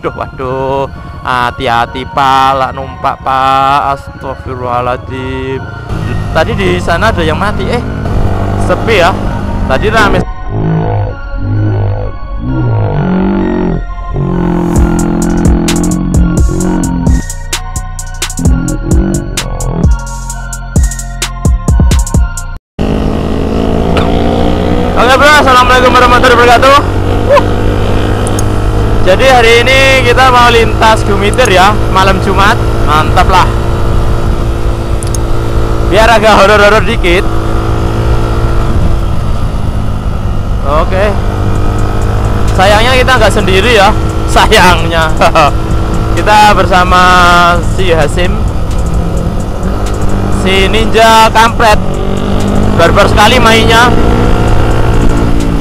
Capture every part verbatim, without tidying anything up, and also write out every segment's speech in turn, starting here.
Waduh, waduh, hati-hati Pak, numpak Pak. Astagfirullahaladzim. Tadi di sana ada yang mati. Eh, sepi ya. Tadi rame. Oke bro, assalamualaikum warahmatullahi wabarakatuh. Wuh. Jadi hari ini kita mau lintas Gumitir ya, malam Jumat, mantap lah. Biar agak horor-horor dikit. Oke. Sayangnya kita nggak sendiri ya, sayangnya. Kita bersama si Hasim, si Ninja Kampret, barbar sekali mainnya.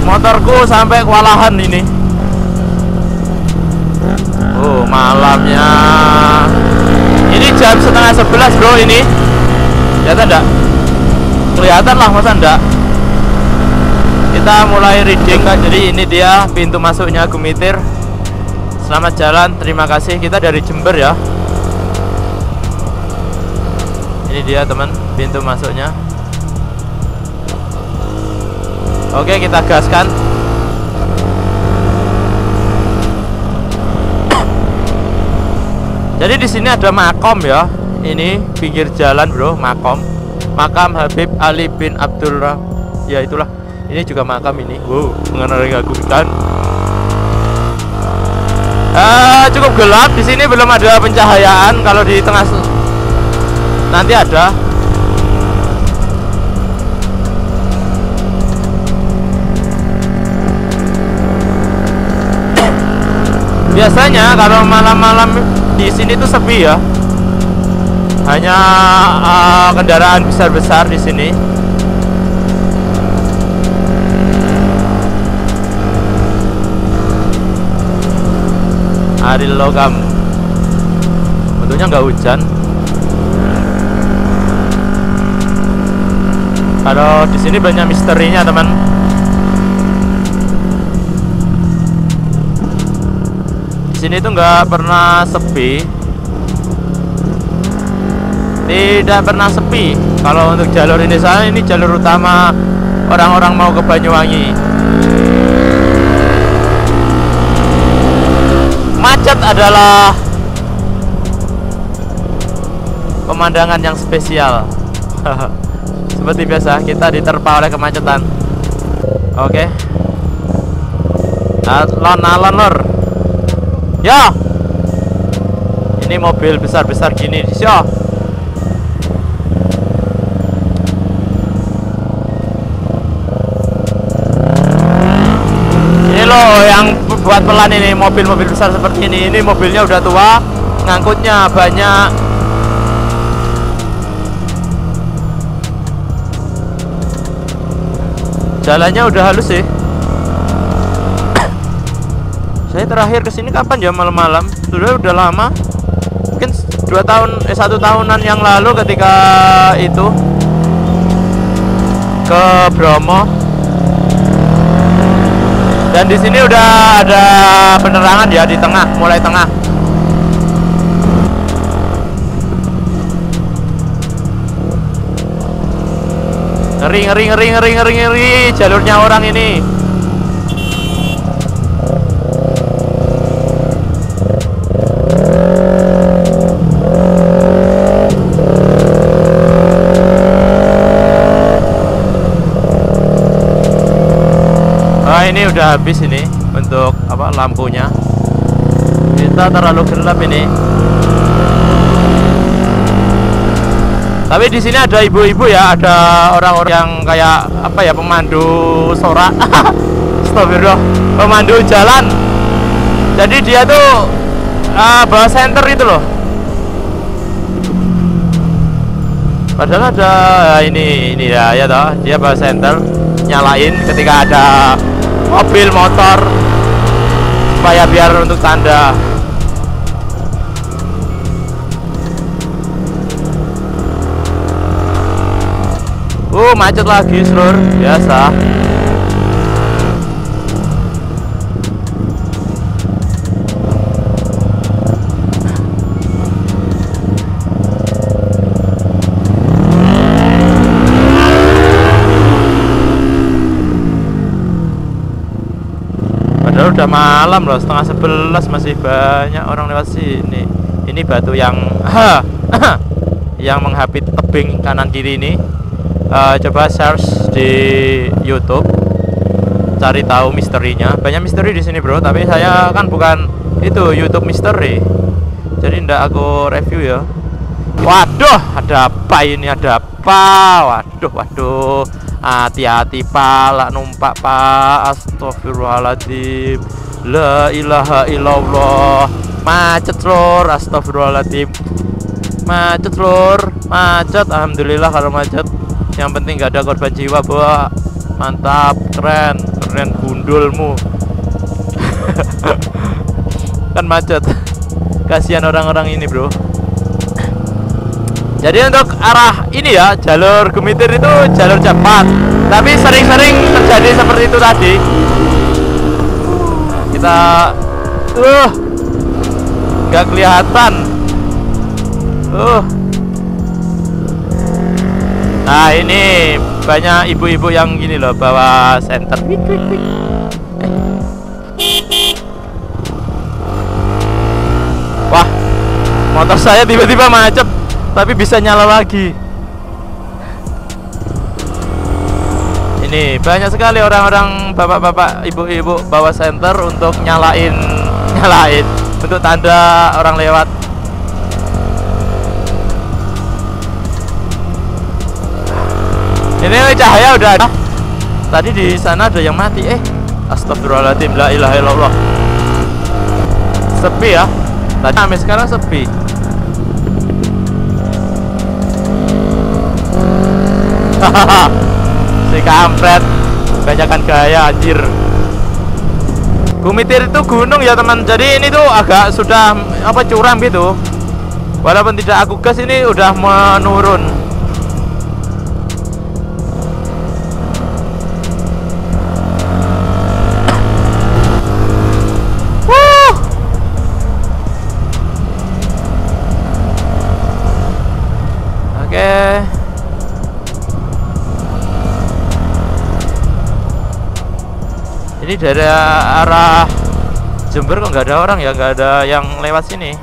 Motorku sampai kewalahan ini. Oh, malamnya. Ini jam setengah sebelas bro ini. Kelihatan enggak? Kelihatan lah, masa enggak? Kita mulai reading kan. Jadi ini dia pintu masuknya Gumitir. Selamat jalan, terima kasih. Kita dari Jember ya. Ini dia teman, pintu masuknya. Oke, kita gaskan. Jadi di sini ada makom ya. Ini pinggir jalan, bro, makom. Makam Habib Ali bin Abdulrahman. Ya itulah. Ini juga makam ini. Wow, mengerikan. Eh, cukup gelap di sini, belum ada pencahayaan. Kalau di tengah nanti ada. Biasanya kalau malam-malam di sini tuh sepi ya, hanya uh, kendaraan besar-besar di sini. Hari logam, untungnya nggak hujan. Kalau di sini banyak misterinya teman. Sini tuh nggak pernah sepi, tidak pernah sepi. Kalau untuk jalur ini sana, ini jalur utama orang-orang mau ke Banyuwangi. Macet adalah pemandangan yang spesial. Seperti biasa kita diterpa oleh kemacetan. Oke, alon alon lor. Ya, ini mobil besar-besar gini. Ya, ini loh yang buat pelan ini, mobil-mobil besar seperti ini. Ini mobilnya udah tua, ngangkutnya banyak. Jalannya udah halus sih. Saya terakhir kesini kapan ya, malam-malam? Sudah udah lama, mungkin dua tahun, eh satu tahunan yang lalu ketika itu ke Bromo. Dan di sini udah ada penerangan ya di tengah, mulai tengah. Ngeri, ngeri, ngeri, ngeri, ngeri, ngeri jalurnya orang ini. Ini udah habis ini untuk apa lampunya, kita terlalu gelap ini. Tapi di sini ada ibu-ibu ya, ada orang-orang yang kayak apa ya, pemandu sorak. Astagfirullah, pemandu jalan. Jadi dia tuh uh, bawa senter itu loh. Padahal ada ini ini ya, ya toh dia bawa senter, nyalain ketika ada mobil motor supaya biar untuk tanda. Uh macet lagi seluruh biasa. Jember udah malam loh, setengah sebelas masih banyak orang lewat sini. Ini batu yang yang menghapit tebing kanan kiri ini. Uh, coba search di YouTube, cari tahu misterinya. Banyak misteri di sini bro, tapi saya kan bukan itu YouTube misteri, jadi ndak aku review ya. Waduh, ada apa ini? Ada apa? Waduh, waduh. Hati-hati pala numpak pak. Astagfirullahaladzim. La ilaha illallah. Macet lor. Astagfirullahaladzim. Macet lor. Macet. Alhamdulillah kalau macet. Yang penting gak ada korban jiwa bro. Mantap. Keren. Keren gundulmu. Kan macet. Kasihan orang-orang ini bro. Jadi untuk arah ini ya, jalur Gumitir itu jalur cepat, tapi sering-sering terjadi seperti itu tadi. Kita uh nggak kelihatan. Uh. Nah, ini banyak ibu-ibu yang gini loh bawa senter. Wah, motor saya tiba-tiba macet. Tapi bisa nyala lagi. Ini banyak sekali orang-orang, bapak-bapak, ibu-ibu bawa senter untuk nyalain, nyalain untuk tanda orang lewat. Ini cahaya udah ada. Tadi di sana ada yang mati. Eh, astagfirullahaladzim, la ilaha illallah. Sepi ya. Tadi sampai sekarang sepi. Si kampret, kebanyakan gaya anjir. Gumitir itu gunung ya teman. Jadi ini tuh agak sudah apa curam gitu. Walaupun tidak aku gas, ini udah menurun. Oke. Okay. Ini dari arah Jember kok nggak ada orang ya, nggak ada yang lewat sini.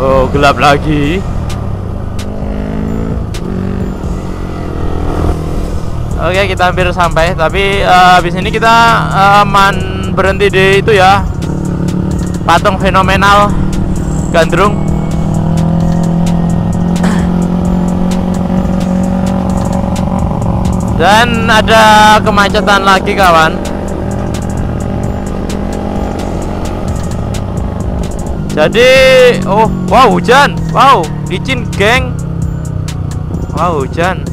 Oh, gelap lagi. Oke, kita hampir sampai, tapi uh, habis ini kita uh, man berhenti di itu ya. Patung fenomenal Gandrung. Dan ada kemacetan lagi kawan. Jadi oh wow hujan. Wow licin geng. Wow hujan.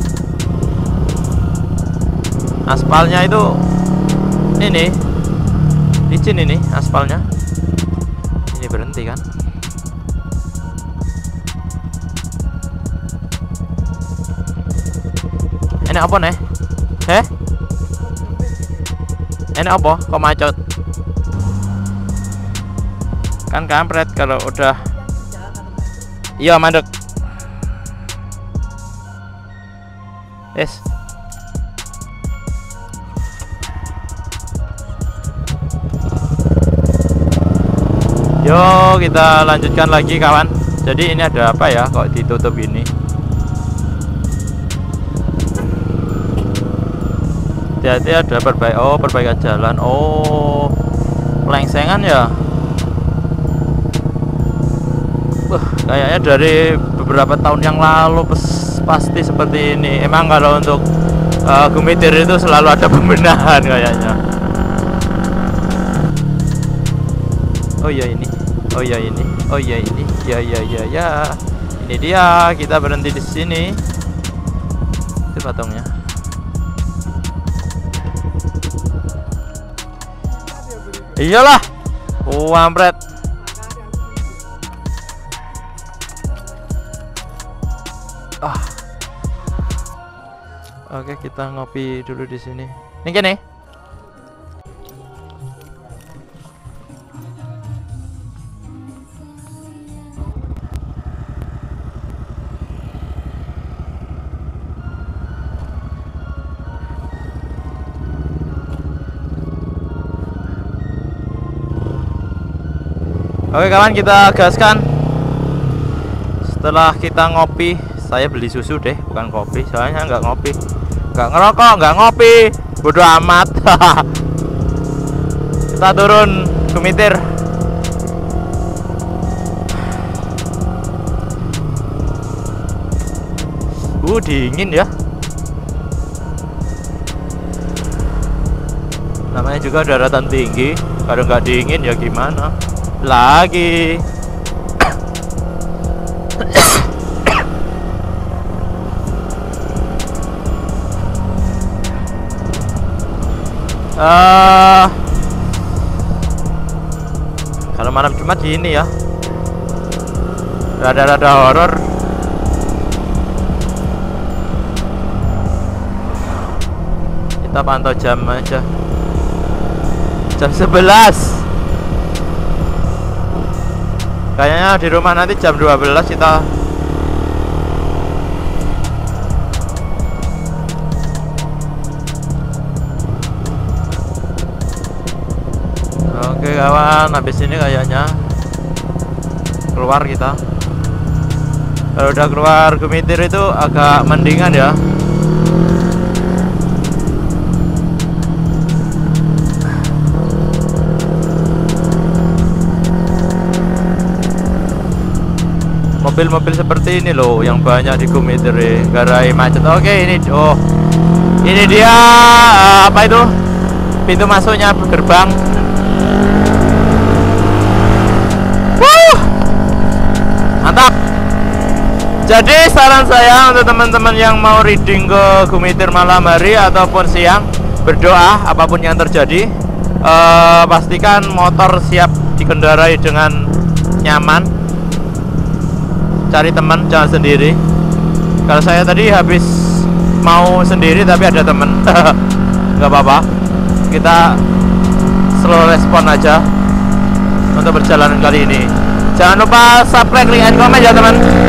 Aspalnya itu ini licin, ini aspalnya. Ini berhenti kan? Enak apa nih? Heh? Enak apa? Kok macet? Kan kampret kalau udah. Iya mandek. Yes. Yo, kita lanjutkan lagi kawan. Jadi ini ada apa ya kok ditutup ini? Hati-hati ada perbaik. Oh, perbaikan jalan. Oh, pelengsengan ya. Wah, kayaknya dari beberapa tahun yang lalu pasti seperti ini. Emang kalau untuk uh, Gumitir itu selalu ada pembenahan kayaknya. Oh ya ini. Oh ya ini, oh ya ini, ya ya ya ya, ini dia. Kita berhenti di sini. Itu patungnya. Iyalah, wampret. Ah. Oke, kita ngopi dulu di sini. Ini gini. Oke kawan, kita gaskan. Setelah kita ngopi, saya beli susu deh, bukan kopi. Soalnya nggak ngopi, nggak ngerokok, nggak ngopi, bodoh amat. Kita turun Gumitir. Uh dingin ya. Namanya juga daratan tinggi, kalau nggak dingin ya gimana lagi. uh, Kalau malam Jumat gini ya, rada-rada horor. Kita pantau jam aja. Jam sebelas. Kayaknya di rumah nanti jam dua belas kita oke kawan, habis ini kayaknya keluar kita. Kalau udah keluar Gumitir itu agak mendingan ya. Mobil-mobil seperti ini loh yang banyak di Gumitir, garai macet. Oke ini, oh ini dia uh, apa itu pintu masuknya gerbang. Wuh, mantap. Jadi saran saya untuk teman-teman yang mau reading ke Gumitir malam hari ataupun siang, berdoa apapun yang terjadi, uh, pastikan motor siap dikendarai dengan nyaman. Cari teman, jangan sendiri. Kalau saya tadi habis mau sendiri tapi ada temen. Gak apa-apa, kita slow respon aja untuk perjalanan kali ini. Jangan lupa subscribe, like, and comment ya teman.